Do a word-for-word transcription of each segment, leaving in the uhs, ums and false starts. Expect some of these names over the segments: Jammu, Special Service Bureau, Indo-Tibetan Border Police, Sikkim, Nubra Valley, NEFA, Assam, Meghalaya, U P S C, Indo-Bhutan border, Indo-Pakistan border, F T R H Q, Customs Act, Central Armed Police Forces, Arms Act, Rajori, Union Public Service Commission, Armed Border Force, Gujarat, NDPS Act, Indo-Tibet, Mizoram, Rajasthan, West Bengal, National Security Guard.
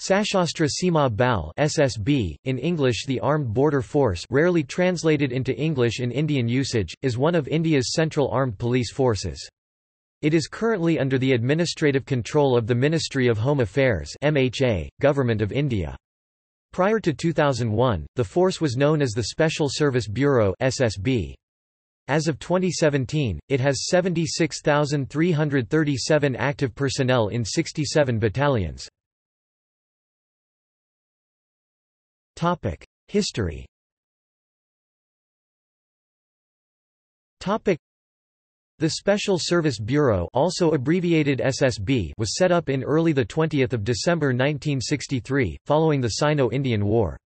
Sashastra Seema Bal (S S B), in English the Armed Border Force, rarely translated into English in Indian usage, is one of India's central armed police forces. It is currently under the administrative control of the Ministry of Home Affairs (M H A), Government of India. Prior to two thousand one, the force was known as the Special Service Bureau (S S B). As of twenty seventeen, it has seventy-six thousand three hundred thirty-seven active personnel in sixty-seven battalions. History. The Special Service Bureau, also abbreviated S S B, was set up in early the twentieth of December nineteen sixty-three, following the Sino-Indian War.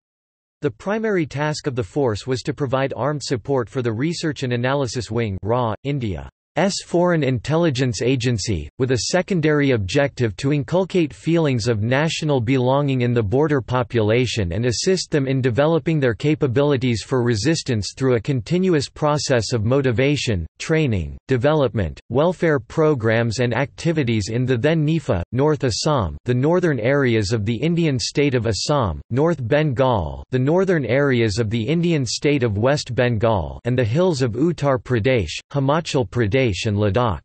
The primary task of the force was to provide armed support for the Research and Analysis Wing (R A W), India. S Foreign Intelligence Agency, with a secondary objective to inculcate feelings of national belonging in the border population and assist them in developing their capabilities for resistance through a continuous process of motivation, training, development, welfare programs and activities in the then NEFA, North Assam, the northern areas of the Indian state of Assam, North Bengal, the northern areas of the Indian state of West Bengal, and the hills of Uttar Pradesh, Himachal Pradesh and Ladakh.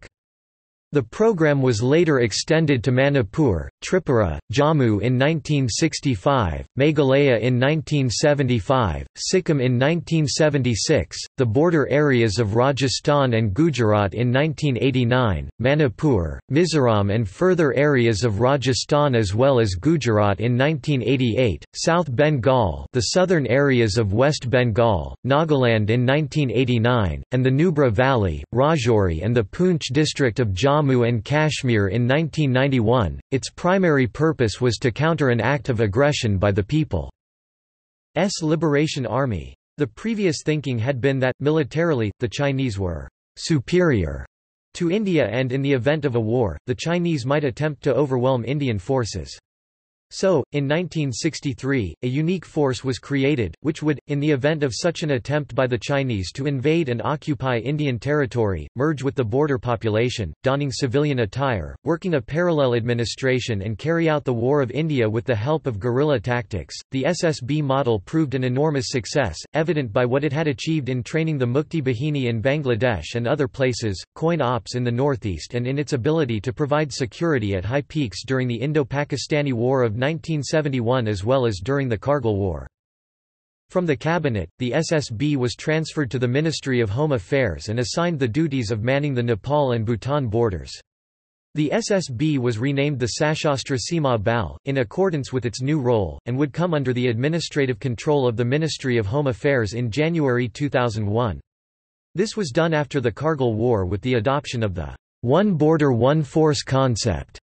The program was later extended to Manipur, Tripura, Jammu in nineteen sixty-five, Meghalaya in nineteen seventy-five, Sikkim in nineteen seventy-six, the border areas of Rajasthan and Gujarat in nineteen eighty-nine, Manipur, Mizoram and further areas of Rajasthan as well as Gujarat in nineteen eighty-eight, South Bengal, the southern areas of West Bengal, Nagaland in nineteen eighty-nine, and the Nubra Valley, Rajori and the Poonch district of Jammu Jammu and Kashmir in nineteen ninety-one. Its primary purpose was to counter an act of aggression by the People's Liberation Army. The previous thinking had been that, militarily, the Chinese were superior to India and in the event of a war, the Chinese might attempt to overwhelm Indian forces. So, in nineteen sixty-three, a unique force was created, which would, in the event of such an attempt by the Chinese to invade and occupy Indian territory, merge with the border population, donning civilian attire, working a parallel administration and carry out the War of India with the help of guerrilla tactics. The S S B model proved an enormous success, evident by what it had achieved in training the Mukti Bahini in Bangladesh and other places, CoIN ops in the northeast, and in its ability to provide security at high peaks during the Indo-Pakistani War of nineteen seventy-one as well as during the Kargil war. From the cabinet, the S S B was transferred to the Ministry of Home Affairs and assigned the duties of manning the Nepal and Bhutan borders. The S S B was renamed the Sashastra Seema Bal, in accordance with its new role, and would come under the administrative control of the Ministry of Home Affairs in January two thousand one. This was done after the Kargil war with the adoption of the one border one force concept.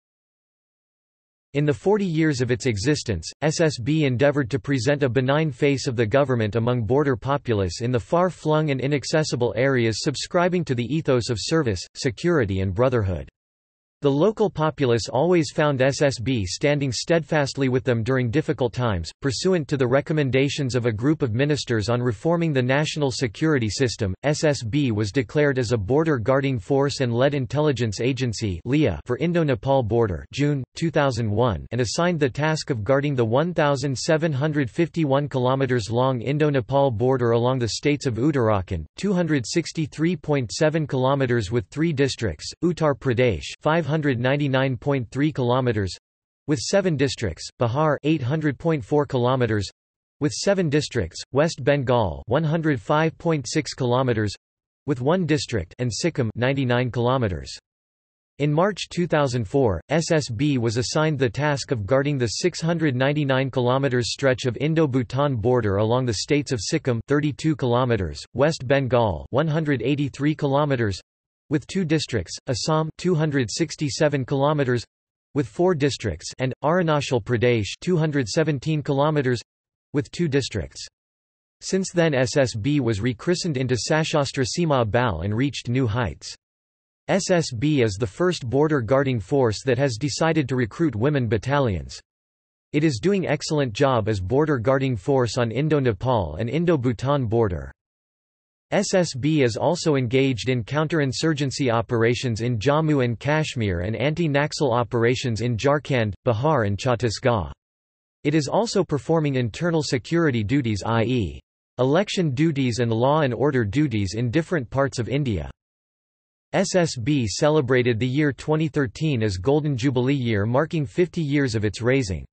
In the forty years of its existence, S S B endeavored to present a benign face of the government among border populace in the far-flung and inaccessible areas, subscribing to the ethos of service, security and brotherhood. The local populace always found S S B standing steadfastly with them during difficult times, pursuant to the recommendations of a group of ministers on reforming the national security system. S S B was declared as a border guarding force and lead intelligence agency for Indo-Nepal border June two thousand one, and assigned the task of guarding the one thousand seven hundred fifty-one kilometers long Indo-Nepal border along the states of Uttarakhand, two hundred sixty-three point seven kilometers with three districts, Uttar Pradesh five hundred ninety-nine point three kilometers with seven districts, Bihar eight hundred point four kilometers with seven districts, West Bengal one hundred five point six kilometers with one district, and Sikkim ninety-nine kilometers. In March two thousand four, S S B was assigned the task of guarding the six hundred ninety-nine km stretch of Indo-Bhutan border along the states of Sikkim thirty-two kilometers, West Bengal one hundred eighty-three kilometers with two districts, Assam two hundred sixty-seven kilometers with four districts, and Arunachal Pradesh two hundred seventeen kilometers with two districts. Since then, S S B was rechristened into Sashastra Seema Bal and reached new heights. S S B is the first border guarding force that has decided to recruit women battalions. It is doing excellent job as border guarding force on Indo-Nepal and Indo-Bhutan border. S S B is also engaged in counter-insurgency operations in Jammu and Kashmir and anti-Naxal operations in Jharkhand, Bihar and Chhattisgarh. It is also performing internal security duties, that is, election duties and law and order duties in different parts of India. S S B celebrated the year twenty thirteen as Golden Jubilee year, marking fifty years of its raising.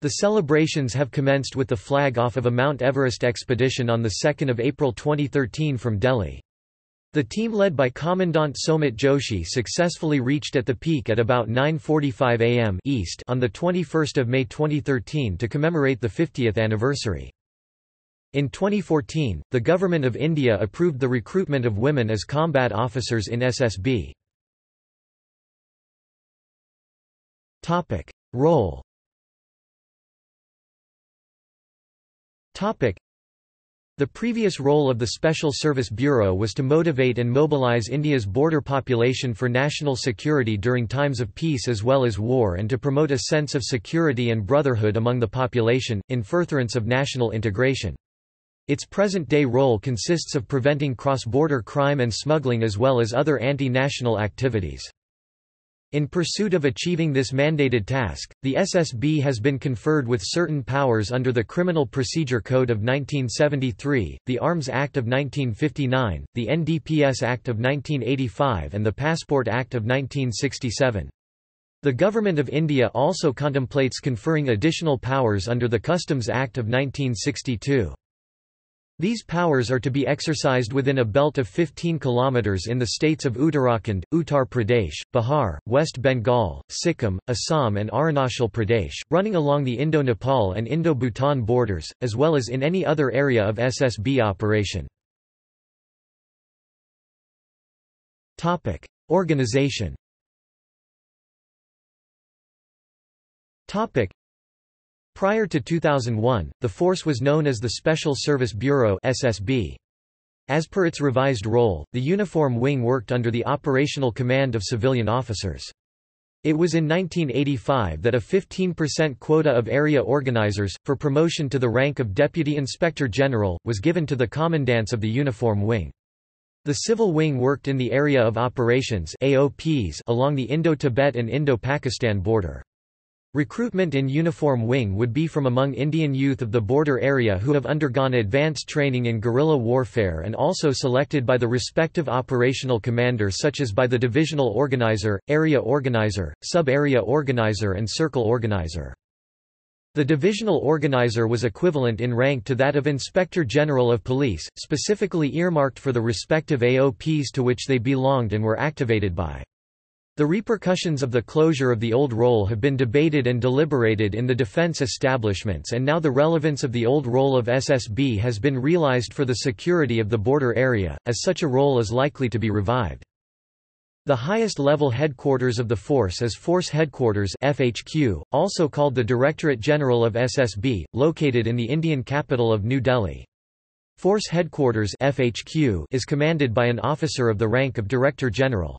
The celebrations have commenced with the flag off of a Mount Everest expedition on the second of April twenty thirteen from Delhi. The team led by Commandant Somit Joshi successfully reached at the peak at about nine forty-five a m East on the twenty-first of May twenty thirteen to commemorate the fiftieth anniversary. In twenty fourteen, the Government of India approved the recruitment of women as combat officers in S S B. Role. The previous role of the Special Service Bureau was to motivate and mobilize India's border population for national security during times of peace as well as war, and to promote a sense of security and brotherhood among the population, in furtherance of national integration. Its present-day role consists of preventing cross-border crime and smuggling as well as other anti-national activities. In pursuit of achieving this mandated task, the S S B has been conferred with certain powers under the Criminal Procedure Code of nineteen seventy-three, the Arms Act of nineteen fifty-nine, the N D P S Act of nineteen eighty-five and the Passport Act of nineteen sixty-seven. The Government of India also contemplates conferring additional powers under the Customs Act of nineteen sixty-two. These powers are to be exercised within a belt of fifteen kilometers in the states of Uttarakhand, Uttar Pradesh, Bihar, West Bengal, Sikkim, Assam and Arunachal Pradesh, running along the Indo-Nepal and Indo-Bhutan borders, as well as in any other area of S S B operation. Topic: Organization. Topic: Prior to two thousand one, the force was known as the Special Service Bureau (S S B). As per its revised role, the uniform wing worked under the operational command of civilian officers. It was in nineteen eighty-five that a fifteen percent quota of area organizers, for promotion to the rank of Deputy Inspector General, was given to the commandants of the uniform wing. The civil wing worked in the area of operations (A O Ps) along the Indo-Tibet and Indo-Pakistan border. Recruitment in uniform wing would be from among Indian youth of the border area who have undergone advanced training in guerrilla warfare and also selected by the respective operational commander, such as by the divisional organizer, area organizer, sub-area organizer and circle organizer. The divisional organizer was equivalent in rank to that of Inspector General of Police, specifically earmarked for the respective A O Ps to which they belonged and were activated by. The repercussions of the closure of the old role have been debated and deliberated in the defense establishments, and now the relevance of the old role of S S B has been realized for the security of the border area, as such a role is likely to be revived. The highest level headquarters of the force is Force Headquarters F H Q, also called the Directorate General of S S B, located in the Indian capital of New Delhi. Force Headquarters F H Q is commanded by an officer of the rank of Director General.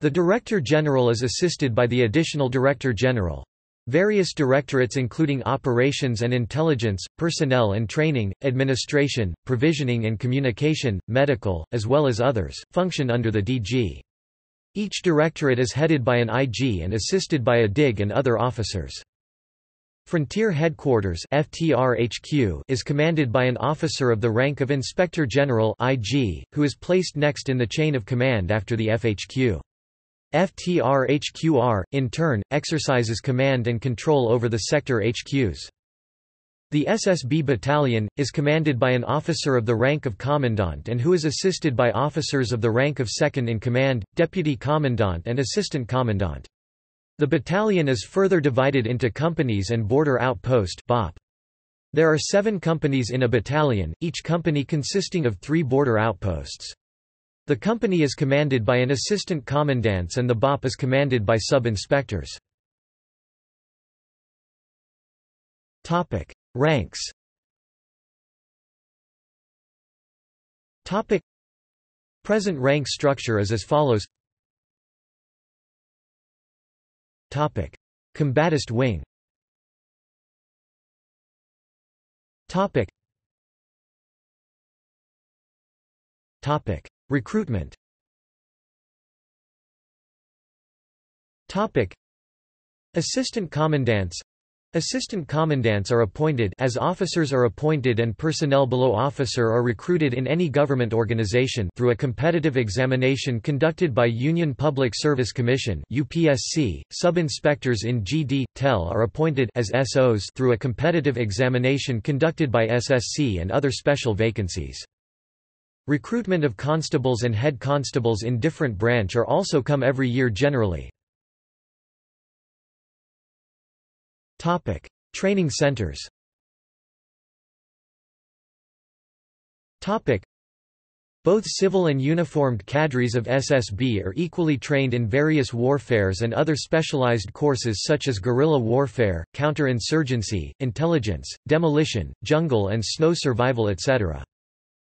The Director General is assisted by the Additional Director General. Various directorates including Operations and Intelligence, Personnel and Training, Administration, Provisioning and Communication, Medical, as well as others, function under the D G. Each directorate is headed by an I G and assisted by a D I G and other officers. Frontier Headquarters F T R H Q is commanded by an officer of the rank of Inspector General I G, who is placed next in the chain of command after the F H Q. F T R H Q R, in turn, exercises command and control over the sector H Qs. The S S B battalion is commanded by an officer of the rank of Commandant and who is assisted by officers of the rank of Second in Command, Deputy Commandant and Assistant Commandant. The battalion is further divided into companies and Border Outpost B O P. There are seven companies in a battalion, each company consisting of three border outposts. The company is commanded by an assistant commandant and the B O P is commanded by sub-inspectors. Topic: Ranks. Topic: Present rank structure is as follows. Topic: Combatist wing. Topic. Topic: Recruitment. Topic: Assistant commandants. Assistant commandants are appointed as officers are appointed and personnel below officer are recruited in any government organization through a competitive examination conducted by Union Public Service Commission U P S C. Sub-inspectors in G D, T E L are appointed as S Os through a competitive examination conducted by S S C and other special vacancies. Recruitment of constables and head constables in different branch are also come every year generally. Topic: Training centers. Topic: Both civil and uniformed cadres of S S B are equally trained in various warfares and other specialized courses such as guerrilla warfare, counterinsurgency, intelligence, demolition, jungle and snow survival, et cetera.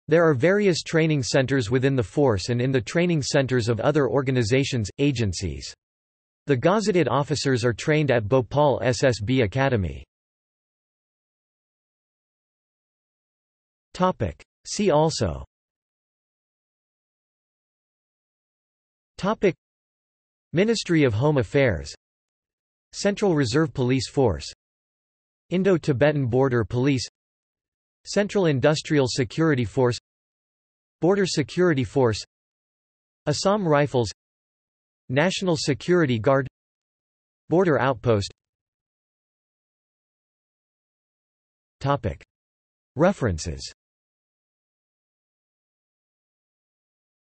There are various training centers within the force and in the training centers of other organizations, agencies. The gazetted officers are trained at Bhopal S S B Academy. Topic. See also. Topic. Ministry of Home Affairs, Central Reserve Police Force, Indo-Tibetan Border Police, Central Industrial Security Force, Border Security Force, Assam Rifles, National Security Guard, Border Outpost. Topic. References.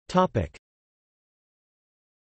Topic.